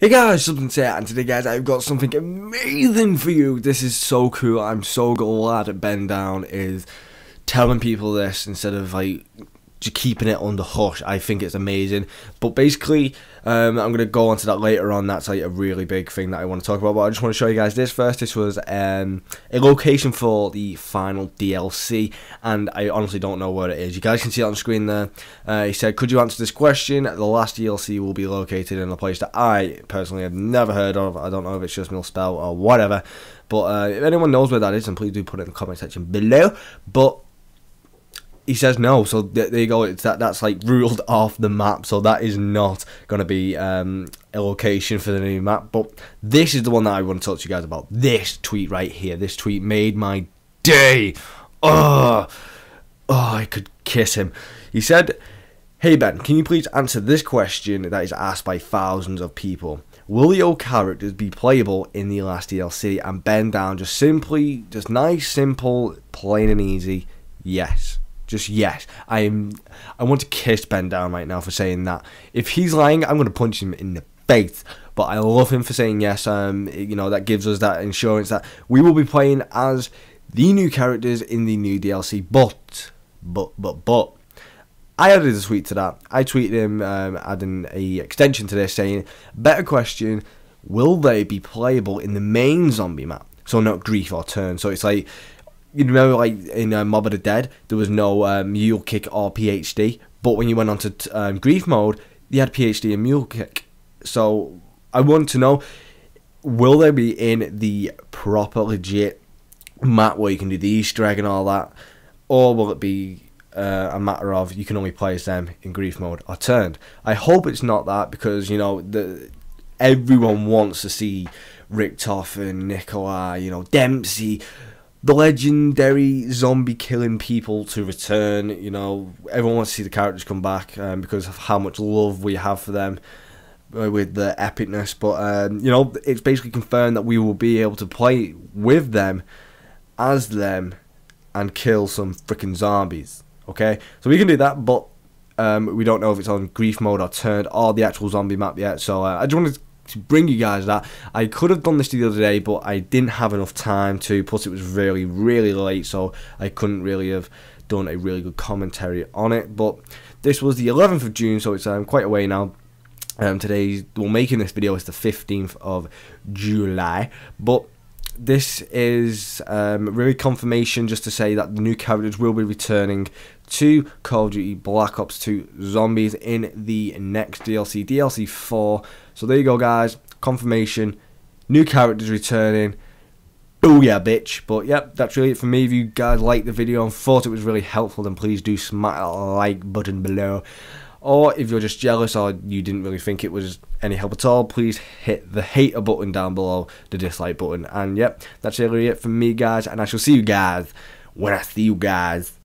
Hey guys, something to and today guys I've got something amazing for you. This is so cool. I'm so glad that Ben Down is telling people this instead of like just keeping it under hush. I think it's amazing. But basically, I'm going to go on to that later on. That's like a really big thing that I want to talk about. But I just want to show you guys this first. This was a location for the final DLC. And I honestly don't know where it is. You guys can see it on the screen there. He said, could you answer this question? The last DLC will be located in a place that I personally have never heard of. I don't know if it's just misspelled or whatever. But if anyone knows where that is, then please do put it in the comment section below. But he says no, so there you go. It's that's like ruled off the map, so that is not going to be a location for the new map. But this is the one that I want to talk to you guys about. This tweet right here. This tweet made my day. Oh, I could kiss him. He said, hey Ben, can you please answer this question that is asked by thousands of people? Will the old characters be playable in the last DLC? And Ben Down just simply, just nice, simple, plain and easy, yes. Just yes. I want to kiss Ben Down right now for saying that. If he's lying, I'm going to punch him in the face. But I love him for saying yes. You know, that gives us that insurance that we will be playing as the new characters in the new DLC. But I added a tweet to that. I tweeted him adding a extension to this saying, better question, will they be playable in the main zombie map? So not grief or turn. So it's like, you remember, like, in Mob of the Dead, there was no Mule Kick or PhD, but when you went on to Grief mode, you had PhD and Mule Kick. So I want to know, will they be in the proper, legit map where you can do the Easter egg and all that, or will it be a matter of you can only play as them in Grief mode or Turned? I hope it's not that, because, you know, everyone wants to see Richtofen, Nikolai, you know, Dempsey, the legendary zombie killing people to return. You know, everyone wants to see the characters come back because of how much love we have for them with the epicness. But you know, it's basically confirmed that we will be able to play with them as them and kill some freaking zombies. Okay, so we can do that, but we don't know if it's on grief mode or turned or the actual zombie map yet. So I just wanted to bring you guys that. I could have done this the other day, but I didn't have enough time to, plus it was really, really late, so I couldn't really have done a really good commentary on it. But this was the 11th of June, so it's quite a way now. Today, well, making this video is the 15th of July, but this is really confirmation just to say that the new characters will be returning to Call of Duty Black Ops 2 Zombies in the next DLC, DLC 4. So there you go, guys. Confirmation. New characters returning. Booyah, bitch. But yep, that's really it for me. If you guys liked the video and thought it was really helpful, then please do smack that like button below. Or if you're just jealous or you didn't really think it was any help at all, please hit the hater button down below, the dislike button. And yep, that's really it for me, guys. And I shall see you guys when I see you guys.